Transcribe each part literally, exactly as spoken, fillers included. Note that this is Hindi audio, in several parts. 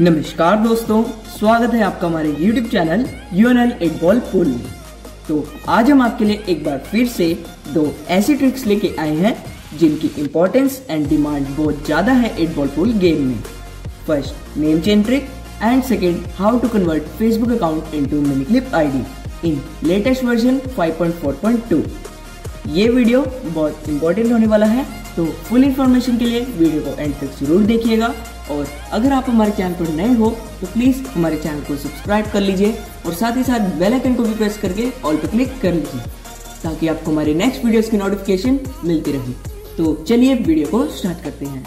नमस्कार दोस्तों, स्वागत है आपका हमारे YouTube चैनल यूएनएल एटबॉल फूल। तो आज हम आपके लिए एक बार फिर से दो ऐसी ट्रिक्स लेके आए हैं जिनकी इम्पोर्टेंस एंड डिमांड बहुत ज़्यादा है एटबॉल फूल गेम में। First name change trick and second how to convert Facebook account into mini clip ID in latest version five point four point two. ये वीडियो बहुत इंपॉर्टेंट होने वाला है, तो फुल इन्फॉर्मेशन के लिए वीडियो को एंड तक जरूर देखिएगा। और अगर आप हमारे चैनल पर नए हो तो प्लीज़ हमारे चैनल को सब्सक्राइब कर लीजिए और साथ ही साथ बेल आइकन को भी प्रेस करके ऑल पर क्लिक कर लीजिए ताकि आपको हमारे नेक्स्ट वीडियोस की नोटिफिकेशन मिलती रहे। तो चलिए वीडियो को स्टार्ट करते हैं।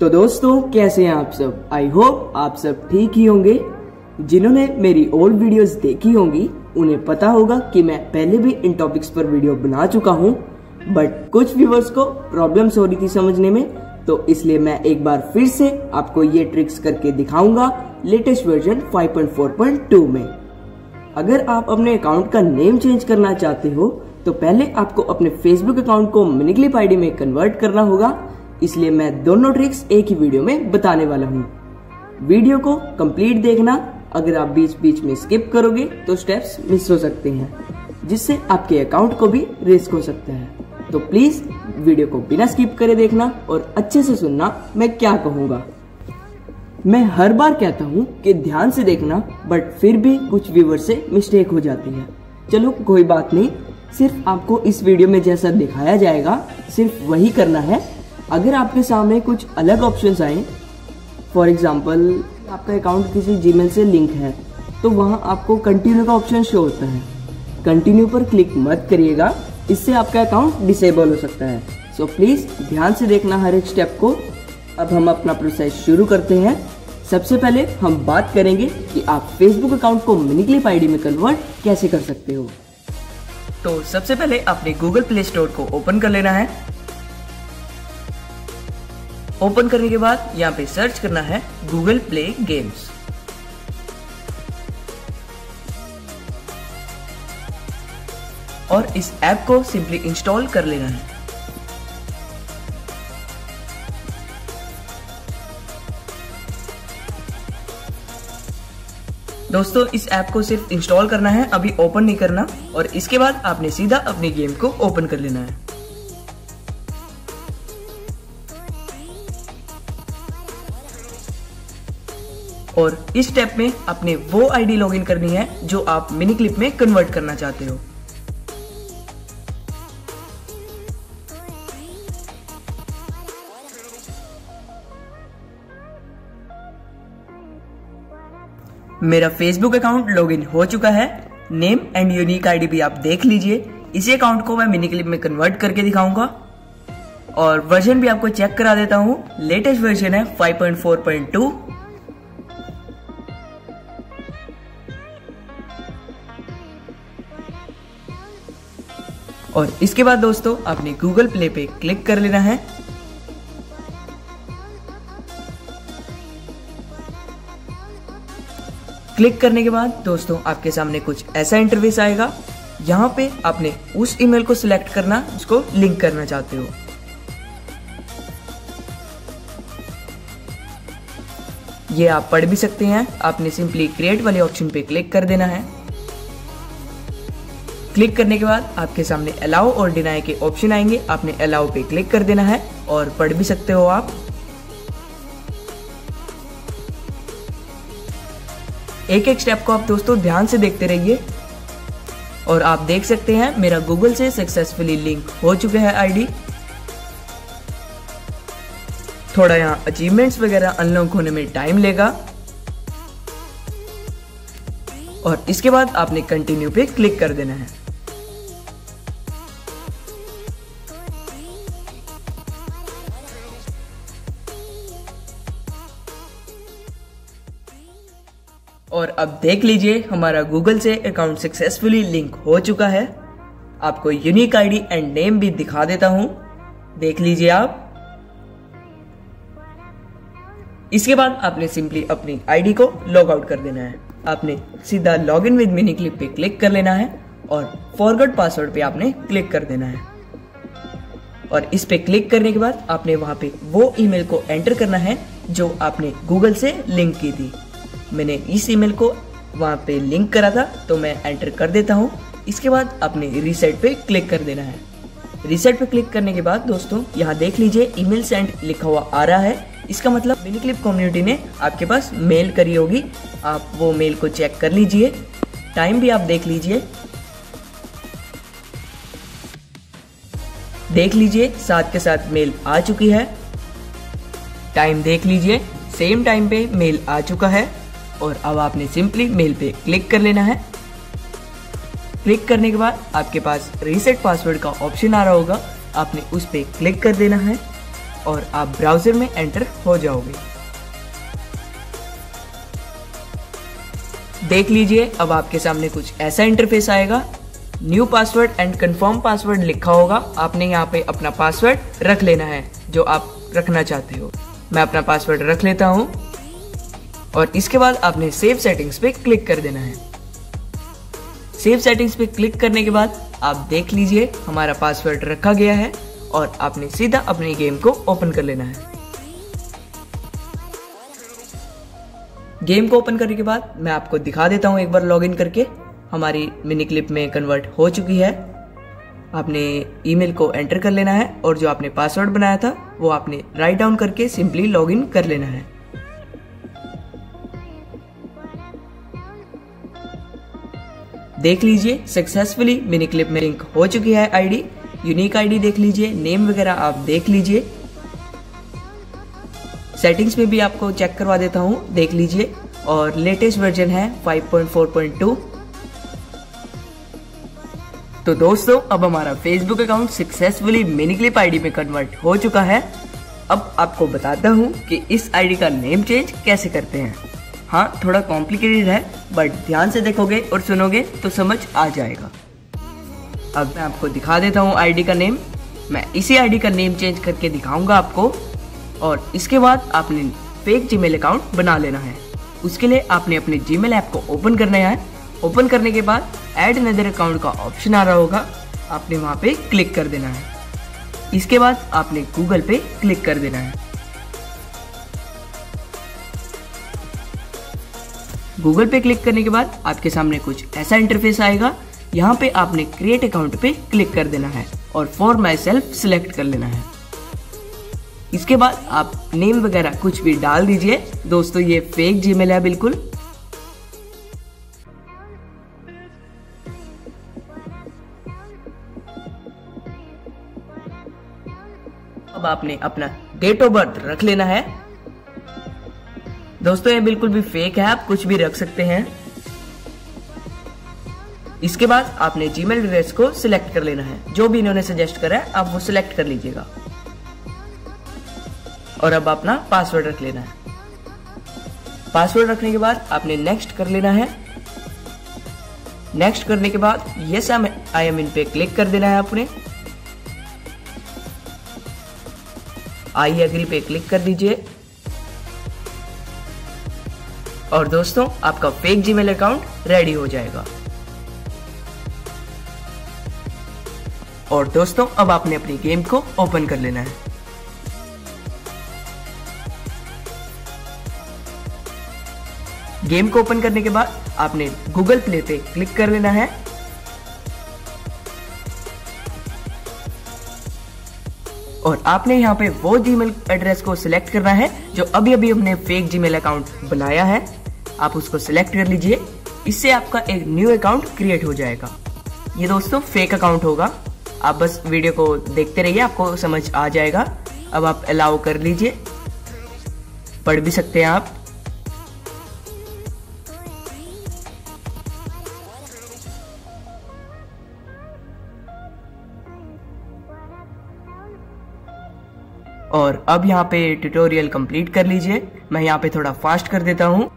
तो दोस्तों, कैसे हैं आप सब? आई होप आप सब ठीक ही होंगे। जिन्होंने मेरी ओल्ड वीडियोस देखी होंगी उन्हें पता होगा कि मैं पहले भी इन टॉपिक्स पर वीडियो बना चुका हूं, बट कुछ व्यूवर्स को प्रॉब्लम्स हो रही थी समझने में, तो इसलिए मैं एक बार फिर से आपको ये ट्रिक्स करके दिखाऊंगा latest version five point four point two में। अगर आप अपने अकाउंट का नेम चेंज करना चाहते हो तो पहले आपको अपने फेसबुक अकाउंट को मिनी क्लिप आईडी में कन्वर्ट करना होगा, इसलिए मैं दोनों ट्रिक्स एक ही वीडियो में बताने वाला हूँ। वीडियो को कंप्लीट देखना, अगर आप बीच बीच में स्किप करोगे तो स्टेप्स मिस हो सकते हैं जिससे आपके अकाउंट को भी रिस्क हो सकता है। तो प्लीज वीडियो को बिना स्किप करे देखना और अच्छे से सुनना मैं क्या कहूँगा। मैं हर बार कहता हूँ कि ध्यान से देखना, बट फिर भी कुछ व्यूवर से मिस्टेक हो जाती है। चलो कोई बात नहीं, सिर्फ आपको इस वीडियो में जैसा दिखाया जाएगा सिर्फ वही करना है। अगर आपके सामने कुछ अलग ऑप्शंस आए, फॉर एग्जांपल आपका अकाउंट किसी जीमेल से लिंक है तो वहाँ आपको कंटिन्यू का ऑप्शन शो होता है, कंटिन्यू पर क्लिक मत करिएगा, इससे आपका अकाउंट डिसेबल हो सकता है। सो प्लीज़ ध्यान से देखना हर एक स्टेप को। अब हम अपना प्रोसेस शुरू करते हैं। सबसे पहले हम बात करेंगे कि आप फेसबुक अकाउंट को मिनी क्लिप आईडी में कन्वर्ट कैसे कर सकते हो। तो सबसे पहले आपने गूगल प्ले स्टोर को ओपन कर लेना है। ओपन करने के बाद यहाँ पे सर्च करना है गूगल प्ले गेम्स। और इस ऐप को सिंपली इंस्टॉल कर लेना है। दोस्तों, इस ऐप को सिर्फ इंस्टॉल करना है, अभी ओपन नहीं करना। और इसके बाद आपने सीधा अपनी गेम को ओपन कर लेना है। और इस स्टेप में आपने वो आईडी लॉगिन करनी है जो आप मिनी क्लिप में कन्वर्ट करना चाहते हो। मेरा फेसबुक अकाउंट लॉगिन हो चुका है। नेम एंड यूनिक आईडी भी आप देख लीजिए। इसी अकाउंट को मैं मिनी क्लिप में कन्वर्ट करके दिखाऊंगा और वर्जन भी आपको चेक करा देता हूं। लेटेस्ट वर्जन है five point four point two. और इसके बाद दोस्तों आपने गूगल प्ले पे क्लिक कर लेना है। क्लिक करने के बाद दोस्तों आपके सामने कुछ ऐसा इंटरफेस आएगा। यहाँ पे आपने उस ईमेल को सिलेक्ट करना जिसको लिंक करना चाहते हो। ये आप पढ़ भी सकते हैं। आपने सिंपली क्रिएट वाले ऑप्शन पे क्लिक कर देना है। क्लिक करने के बाद आपके सामने अलाउ और डिनाई के ऑप्शन आएंगे। आपने अलाउ पे क्लिक कर देना है और पढ़ भी सकते हो आप। एक एक स्टेप को आप दोस्तों ध्यान से देखते रहिए। और आप देख सकते हैं मेरा गूगल से सक्सेसफुली लिंक हो चुका है आईडी। थोड़ा यहाँ अचीवमेंट्स वगैरह अनलॉक होने में टाइम लेगा। और इसके बाद आपने कंटिन्यू पे क्लिक कर देना है। और अब देख लीजिए हमारा गूगल से अकाउंट सक्सेसफुली लिंक हो चुका है। आपको यूनिक आईडी एंड नेम भी दिखा देता हूं, देख लीजिए आप। इसके बाद आपने सिंपली अपनी आईडी को लॉग आउट कर देना है। आपने सीधा log in with mini clip पे क्लिक कर लेना है और फॉरगॉट पासवर्ड पे आपने क्लिक कर देना है। और इस पे क्लिक करने के बाद आपने वहाँ पे वो ईमेल को एंटर करना है जो आपने गूगल से लिंक की थी। मैंने इस ईमेल को वहाँ पे लिंक करा था तो मैं एंटर कर देता हूँ। इसके बाद आपने रीसेट पे क्लिक कर देना है। रीसेट पे क्लिक करने के बाद दोस्तों यहाँ देख लीजिए ईमेल सेंट लिखा हुआ आ रहा है। इसका मतलब मिनीक्लिप कम्युनिटी ने आपके पास मेल करी होगी। आप वो मेल को चेक कर लीजिए, टाइम भी आप देख लीजिए देख लीजिए साथ के साथ मेल आ चुकी है। टाइम देख लीजिए, सेम टाइम पे मेल आ चुका है। और अब आपने सिंपली मेल पे क्लिक कर लेना है। क्लिक करने के बाद आपके पास रीसेट पासवर्ड का ऑप्शन आ रहा होगा, आपने उस पे क्लिक कर देना है और आप ब्राउजर में एंटर हो जाओगे। देख लीजिए अब आपके सामने कुछ ऐसा इंटरफेस आएगा। New password and confirm password लिखा होगा। आपने यहाँ पे अपना पासवर्ड रख लेना है जो आप रखना चाहते हो। मैं अपना पासवर्ड रख लेता हूँ और इसके बाद आपने सेव सेटिंग्स पे क्लिक कर देना है। सेव सेटिंग्स पे क्लिक करने के बाद आप देख लीजिए हमारा पासवर्ड रखा गया है और आपने सीधा अपने गेम को ओपन कर लेना है। गेम को ओपन करने के बाद मैं आपको दिखा देता हूँ एक बार लॉगिन करके हमारी मिनी क्लिप में कन्वर्ट हो चुकी है। आपने ईमेल को एंटर कर लेना है और जो आपने पासवर्ड बनाया था वो आपने राइट डाउन करके सिंपली लॉगिन कर लेना है। देख लीजिए सक्सेसफुली मिनी क्लिप में लिंक हो चुकी है। आईडी, यूनिक आईडी देख लीजिए, नेम वगैरह आप देख लीजिए। सेटिंग्स में भी आपको चेक करवा देता हूँ, देख लीजिए। और लेटेस्ट वर्जन है five point four point two. तो दोस्तों अब हमारा Facebook account successfully mini clip ID में कन्वर्ट हो चुका है। अब आपको बताता हूँ कि इस आईडी का नेम चेंज कैसे करते हैं। हाँ, थोड़ा कॉम्प्लिकेटेड है बट ध्यान से देखोगे और सुनोगे तो समझ आ जाएगा। अब मैं आपको दिखा देता हूँ आईडी का नेम। मैं इसी आईडी का नेम चेंज करके दिखाऊंगा आपको। और इसके बाद आपने फेक जीमेल अकाउंट बना लेना है। उसके लिए आपने अपने जीमेल ऐप को ओपन करना है। ओपन करने के बाद ऐड अनदर अकाउंट का ऑप्शन आ रहा होगा, आपने वहाँ पे क्लिक कर देना है। इसके बाद आपने गूगल पे क्लिक कर देना है। गूगल पे क्लिक करने के बाद आपके सामने कुछ ऐसा इंटरफेस आएगा। यहाँ पे आपने क्रिएट अकाउंट पे क्लिक कर देना है और फॉर माई सेल्फ सिलेक्ट कर लेना है। इसके बाद आप नेम वगैरह कुछ भी डाल दीजिए। दोस्तों ये फेक जीमेल है बिल्कुल। अब आपने अपना डेट ऑफ बर्थ रख लेना है। दोस्तों ये बिल्कुल भी फेक है, आप कुछ भी रख सकते हैं। इसके बाद आपने जीमेल एड्रेस को सिलेक्ट कर लेना है। जो भी इन्होंने सजेस्ट करा है आप वो सिलेक्ट कर लीजिएगा। और अब अपना पासवर्ड रख लेना है। पासवर्ड रखने के बाद आपने नेक्स्ट कर लेना है। नेक्स्ट करने के बाद यस आई एम इन पे क्लिक कर देना है। आपने आई एग्री पे क्लिक कर दीजिए। और दोस्तों आपका फेक जीमेल अकाउंट रेडी हो जाएगा। और दोस्तों अब आपने अपनी गेम को ओपन कर लेना है। गेम को ओपन करने के बाद आपने गूगल प्ले पे क्लिक कर लेना है। और आपने यहाँ पे वो जीमेल एड्रेस को सिलेक्ट करना है जो अभी अभी हमने फेक जीमेल अकाउंट बनाया है। आप उसको सिलेक्ट कर लीजिए। इससे आपका एक न्यू अकाउंट क्रिएट हो जाएगा। ये दोस्तों फेक अकाउंट होगा। आप बस वीडियो को देखते रहिए, आपको समझ आ जाएगा। अब आप अलाउ कर लीजिए, पढ़ भी सकते हैं आप। और अब यहाँ पे ट्यूटोरियल कंप्लीट कर लीजिए। मैं यहाँ पे थोड़ा फास्ट कर देता हूँ।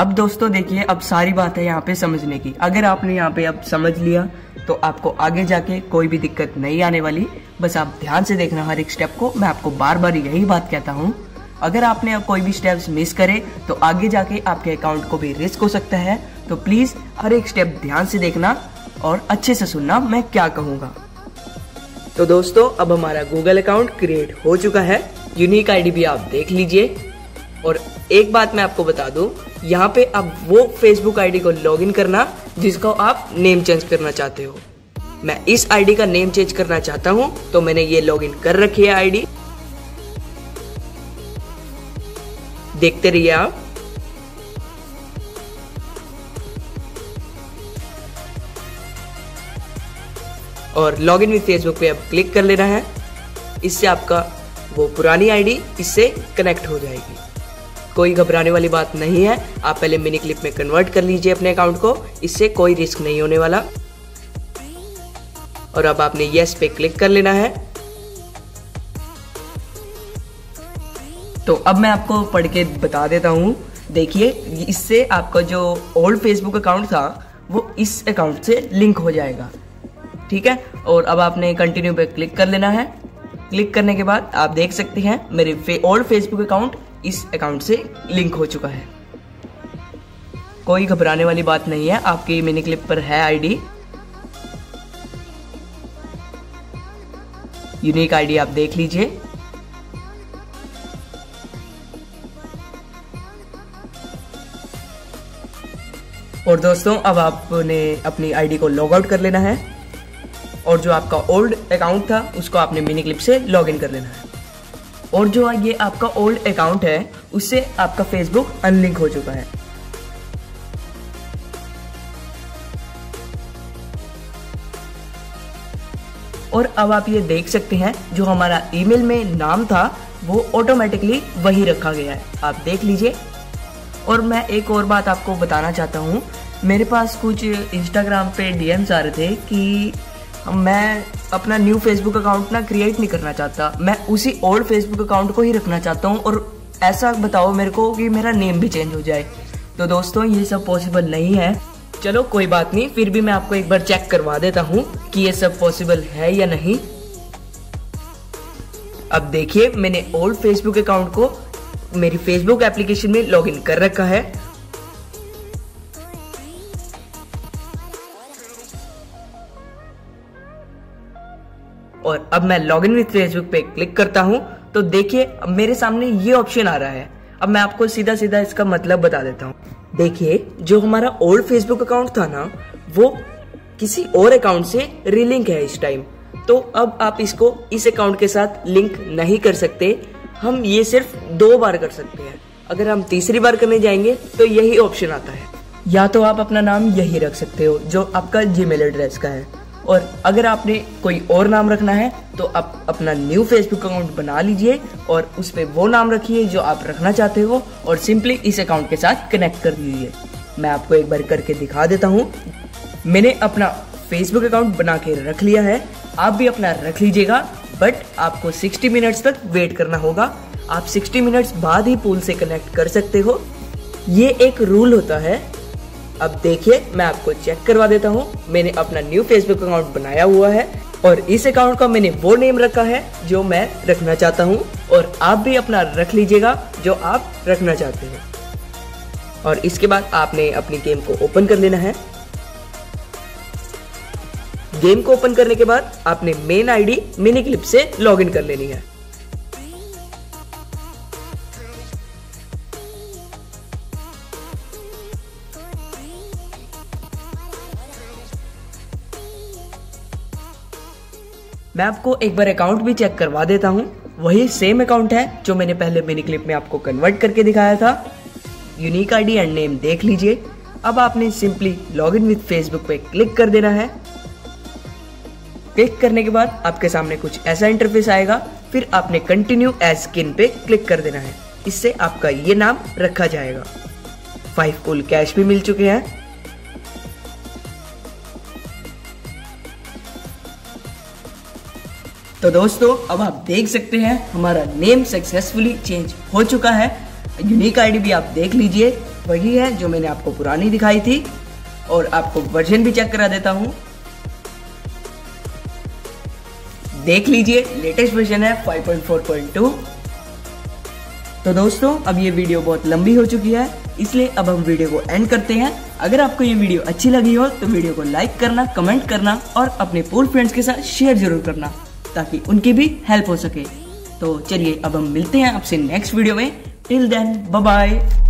अब दोस्तों देखिए, अब सारी बात है यहाँ पे समझने की। अगर आपने यहाँ पे अब समझ लिया तो आपको आगे जाके कोई भी दिक्कत नहीं आने वाली। बस आप ध्यान से देखना हर एक स्टेप को। मैं आपको बार बार यही बात कहता हूँ। अगर आपने कोई भी स्टेप्स मिस करे तो आगे जाके आपके अकाउंट को भी रिस्क हो सकता है। तो प्लीज हर एक स्टेप ध्यान से देखना और अच्छे से सुनना मैं क्या कहूँगा। तो दोस्तों, अब हमारा गूगल अकाउंट क्रिएट हो चुका है, यूनिक आईडी भी आप देख लीजिए। और एक बात मैं आपको बता दूं, यहाँ पे आप वो फेसबुक आईडी को लॉगिन करना जिसको आप नेम चेंज करना चाहते हो। मैं इस आईडी का नेम चेंज करना चाहता हूँ तो मैंने ये लॉगिन कर रखी है आईडी। देखते रहिए आप। और लॉगिन विद फेसबुक पे आप क्लिक कर लेना है, इससे आपका वो पुरानी आईडी इससे कनेक्ट हो जाएगी। कोई घबराने वाली बात नहीं है, आप पहले मिनी क्लिप में कन्वर्ट कर लीजिए अपने अकाउंट को, इससे कोई रिस्क नहीं होने वाला। और अब आपने यस पे क्लिक कर लेना है। तो अब मैं आपको पढ़ के बता देता हूँ। देखिए, इससे आपका जो ओल्ड फेसबुक अकाउंट था वो इस अकाउंट से लिंक हो जाएगा, ठीक है। और अब आपने कंटिन्यू पे क्लिक कर लेना है। क्लिक करने के बाद आप देख सकते हैं मेरे फे, ओल्ड फेसबुक अकाउंट इस अकाउंट से लिंक हो चुका है। कोई घबराने वाली बात नहीं है, आपकी मिनी क्लिप पर है आईडी, यूनिक आईडी आप देख लीजिए। और दोस्तों, अब आपने अपनी आईडी को लॉग आउट कर लेना है और जो आपका ओल्ड अकाउंट था उसको आपने मिनी क्लिप से लॉग इन कर लेना है। और जो ये आपका ओल्ड अकाउंट है उससे आपका फेसबुक अनलिंक हो चुका है। और अब आप ये देख सकते हैं जो हमारा ईमेल में नाम था वो ऑटोमेटिकली वही रखा गया है, आप देख लीजिए। और मैं एक और बात आपको बताना चाहता हूँ, मेरे पास कुछ इंस्टाग्राम पे डीएम्स आ रहे थे कि मैं अपना न्यू फेसबुक अकाउंट ना क्रिएट नहीं करना चाहता, मैं उसी ओल्ड फेसबुक अकाउंट को ही रखना चाहता हूँ और ऐसा बताओ मेरे को कि मेरा नेम भी चेंज हो जाए। तो दोस्तों, ये सब पॉसिबल नहीं है। चलो कोई बात नहीं, फिर भी मैं आपको एक बार चेक करवा देता हूँ कि ये सब पॉसिबल है या नहीं। अब देखिए, मैंने ओल्ड फेसबुक अकाउंट को मेरी फेसबुक एप्लीकेशन में लॉग इन कर रखा है। और अब मैं लॉग इन विद फेसबुक पे क्लिक करता हूँ तो देखिए मेरे सामने ये ऑप्शन आ रहा है। अब मैं आपको सीधा सीधा इसका मतलब बता देता हूँ। देखिए, जो हमारा ओल्ड फेसबुक अकाउंट था ना वो किसी और अकाउंट से रिलिंक है इस टाइम। तो अब आप इसको इस अकाउंट के साथ लिंक नहीं कर सकते, हम ये सिर्फ दो बार कर सकते हैं। अगर हम तीसरी बार करने जाएंगे तो यही ऑप्शन आता है, या तो आप अपना नाम यही रख सकते हो जो आपका जीमेल एड्रेस का है। और अगर आपने कोई और नाम रखना है तो आप अपना न्यू फेसबुक अकाउंट बना लीजिए और उस पर वो नाम रखिए जो आप रखना चाहते हो और सिंपली इस अकाउंट के साथ कनेक्ट कर दीजिए। मैं आपको एक बार करके दिखा देता हूँ। मैंने अपना फेसबुक अकाउंट बना के रख लिया है, आप भी अपना रख लीजिएगा, बट आपको साठ मिनट्स तक वेट करना होगा। आप साठ मिनट्स बाद ही पूल से कनेक्ट कर सकते हो, ये एक रूल होता है। अब देखिए, मैं आपको चेक करवा देता हूँ। मैंने अपना न्यू फेसबुक अकाउंट बनाया हुआ है और इस अकाउंट का मैंने वो नेम रखा है जो मैं रखना चाहता हूँ और आप भी अपना रख लीजिएगा जो आप रखना चाहते हो। और इसके बाद आपने अपनी गेम को ओपन कर लेना है। गेम को ओपन करने के बाद आपने मेन आईडी मिनी क्लिप से लॉग इन कर लेनी है। मैं आपको एक बार अकाउंट भी चेक करवा देता हूँ। वही सेम अकाउंट है जो मैंने पहले मिनी क्लिप में आपको कन्वर्ट करके दिखाया था। यूनिक आईडी एंड नेम देख लीजिए। अब आपने simply log in with Facebook पे क्लिक कर देना है। क्लिक करने के बाद आपके सामने कुछ ऐसा इंटरफेस आएगा, फिर आपने कंटिन्यू एज स्किन पे क्लिक कर देना है, इससे आपका ये नाम रखा जाएगा। फाइव कूल कैश भी मिल चुके हैं। तो दोस्तों, अब आप देख सकते हैं हमारा नेम सक्सेसफुली चेंज हो चुका है। यूनिक आईडी भी आप देख लीजिए, वही है जो मैंने आपको पुरानी दिखाई थी। और आपको वर्जन भी चेक करा देता हूँ, देख लीजिए लेटेस्ट वर्जन है five point four point two. तो दोस्तों अब ये वीडियो बहुत लंबी हो चुकी है, इसलिए अब हम वीडियो को एंड करते हैं। अगर आपको ये वीडियो अच्छी लगी हो तो वीडियो को लाइक करना, कमेंट करना और अपने पूर्व फ्रेंड्स के साथ शेयर जरूर करना ताकि उनकी भी हेल्प हो सके। तो चलिए अब हम मिलते हैं आपसे नेक्स्ट वीडियो में। Till then bye bye.